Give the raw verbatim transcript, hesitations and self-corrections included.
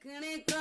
Can it go?